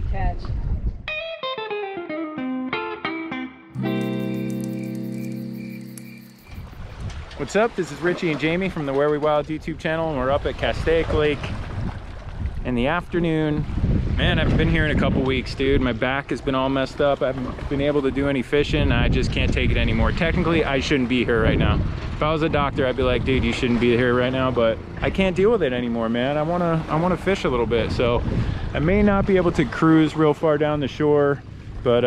Great catch. What's up? This is Richie and Jamie from the Where We Wild YouTube channel, and we're up at Castaic Lake in the afternoon. Man, I haven't been here in a couple weeks, dude. My back has been all messed up. I haven't been able to do any fishing. I just can't take it anymore. Technically, I shouldn't be here right now. If I was a doctor, I'd be like, dude, you shouldn't be here right now, but I can't deal with it anymore, man. I wanna fish a little bit. So I may not be able to cruise real far down the shore, but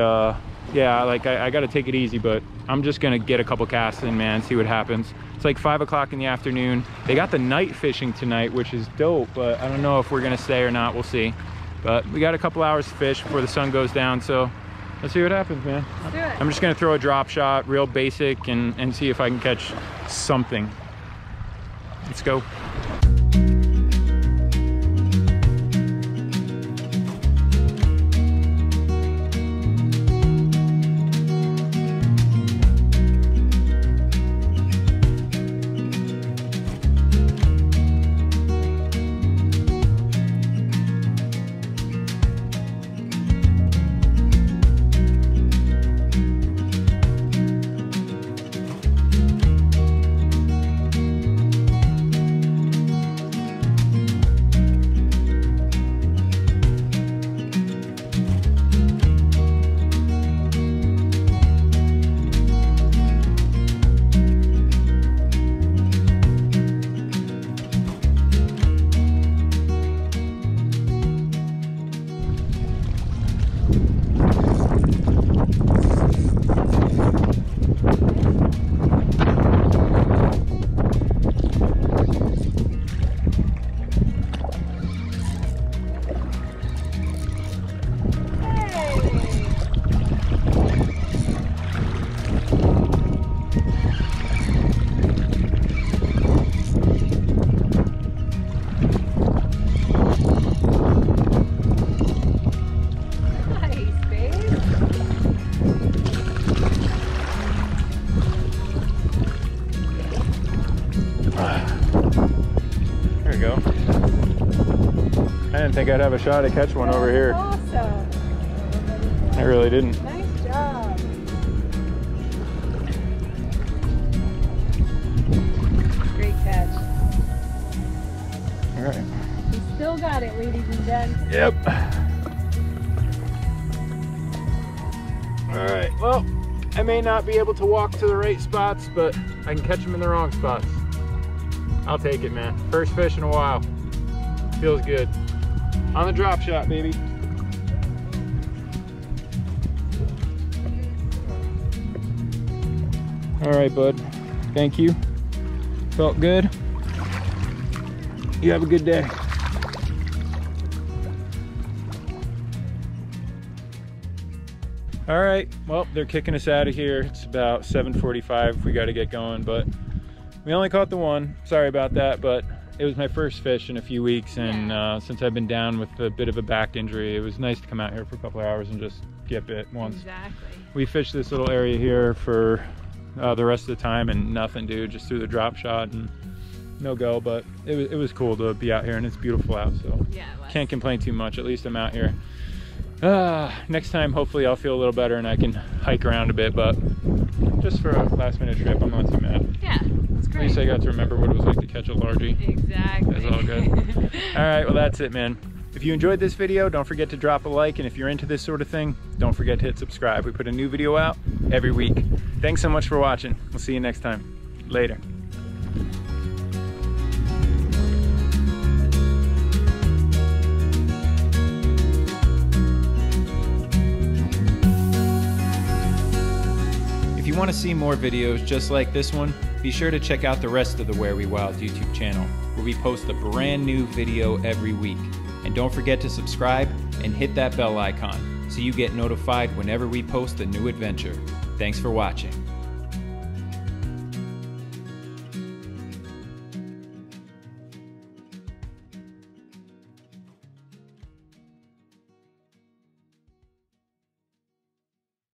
yeah, like I gotta take it easy, but I'm just gonna get a couple casts in, man, see what happens. It's like 5 o'clock in the afternoon. They got the night fishing tonight, which is dope, but I don't know if we're gonna stay or not, we'll see. But we got a couple hours to fish before the sun goes down, so let's see what happens, man. Let's do it. I'm just gonna throw a drop shot, real basic, and see if I can catch something. Let's go. I think I'd have a shot to catch one over here. Awesome. I really didn't. Nice job. Great catch. All right. You still got it, ladies and gents. Yep. All right. Well, I may not be able to walk to the right spots, but I can catch them in the wrong spots. I'll take it, man. First fish in a while. Feels good. On the drop shot, baby. All right, bud. Thank you. Felt good. You have a good day. All right. Well, they're kicking us out of here. It's about 7:45. We got to get going, but we only caught the one. Sorry about that, but it was my first fish in a few weeks, and since I've been down with a bit of a back injury, it was nice to come out here for a couple of hours and just get bit once. Exactly. We fished this little area here for the rest of the time, and nothing, dude. Just threw the drop shot and no go, but it was cool to be out here, and it's beautiful out, so yeah, can't complain too much. At least I'm out here. Next time, hopefully, I'll feel a little better and I can hike around a bit, but just for a last-minute trip, I'm not too mad. Yeah. At least I got to remember what it was like to catch a largie. Exactly. That's all good. All right, well, that's it, man. If you enjoyed this video, don't forget to drop a like, and if you're into this sort of thing, don't forget to hit subscribe. We put a new video out every week. Thanks so much for watching. We'll see you next time. Later. If you want to see more videos just like this one, be sure to check out the rest of the Where We Wild YouTube channel, where we post a brand new video every week. And don't forget to subscribe and hit that bell icon so you get notified whenever we post a new adventure. Thanks for watching.